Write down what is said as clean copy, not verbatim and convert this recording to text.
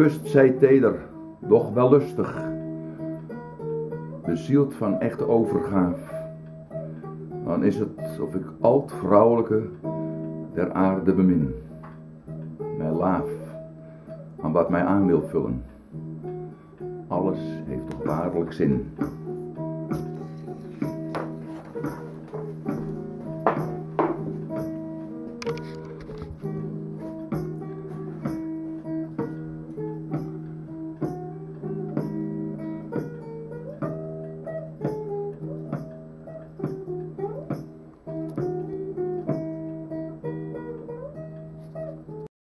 Kust zij teder, doch wel lustig, bezield van echte overgaaf. Dan is het of ik al het vrouwelijke der aarde bemin, mij laaf aan wat mij aan wil vullen. Alles heeft toch waarlijk zin.